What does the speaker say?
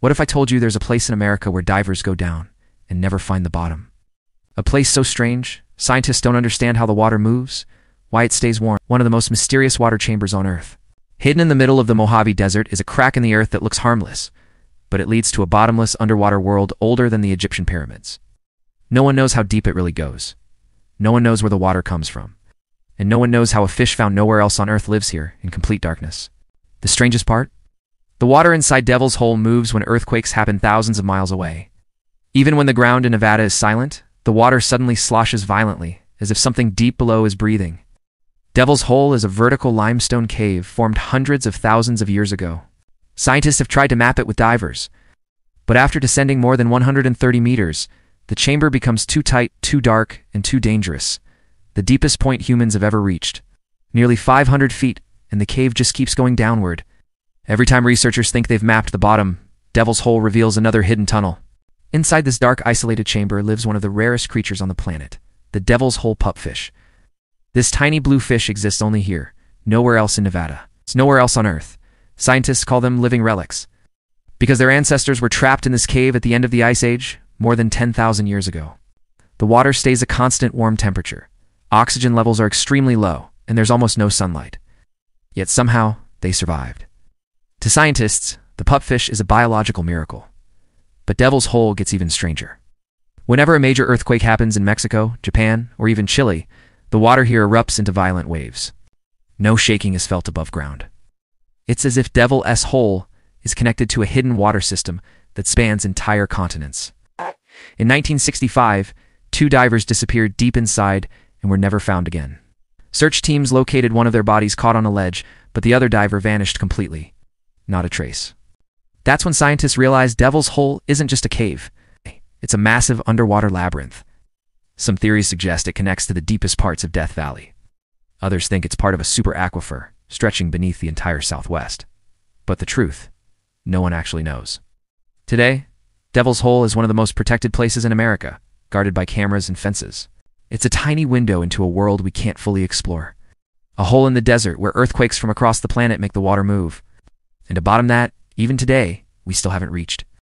What if I told you there's a place in America where divers go down and never find the bottom? A place so strange, scientists don't understand how the water moves, why it stays warm. One of the most mysterious water chambers on Earth. Hidden in the middle of the Mojave Desert is a crack in the earth that looks harmless, but it leads to a bottomless underwater world older than the Egyptian pyramids. No one knows how deep it really goes. No one knows where the water comes from. And no one knows how a fish found nowhere else on Earth lives here, in complete darkness. The strangest part? The water inside Devil's Hole moves when earthquakes happen thousands of miles away. Even when the ground in Nevada is silent, the water suddenly sloshes violently, as if something deep below is breathing. Devil's Hole is a vertical limestone cave formed hundreds of thousands of years ago. Scientists have tried to map it with divers, but after descending more than 130 meters, the chamber becomes too tight, too dark, and too dangerous. The deepest point humans have ever reached. Nearly 500 feet, and the cave just keeps going downward. Every time researchers think they've mapped the bottom, Devil's Hole reveals another hidden tunnel. Inside this dark, isolated chamber lives one of the rarest creatures on the planet, the Devil's Hole pupfish. This tiny blue fish exists only here, nowhere else in Nevada. It's nowhere else on Earth. Scientists call them living relics, because their ancestors were trapped in this cave at the end of the Ice Age, more than 10,000 years ago. The water stays a constant warm temperature. Oxygen levels are extremely low, and there's almost no sunlight. Yet somehow, they survived. To scientists, the pupfish is a biological miracle. But Devil's Hole gets even stranger. Whenever a major earthquake happens in Mexico, Japan, or even Chile, the water here erupts into violent waves. No shaking is felt above ground. It's as if Devil's Hole is connected to a hidden water system that spans entire continents. In 1965, 2 divers disappeared deep inside and were never found again. Search teams located one of their bodies caught on a ledge, but the other diver vanished completely. Not a trace. That's when scientists realized Devil's Hole isn't just a cave. It's a massive underwater labyrinth. Some theories suggest it connects to the deepest parts of Death Valley. Others think it's part of a super aquifer, stretching beneath the entire Southwest. But the truth, no one actually knows. Today, Devil's Hole is one of the most protected places in America, guarded by cameras and fences. It's a tiny window into a world we can't fully explore. A hole in the desert where earthquakes from across the planet make the water move. And to bottom that, even today, we still haven't reached.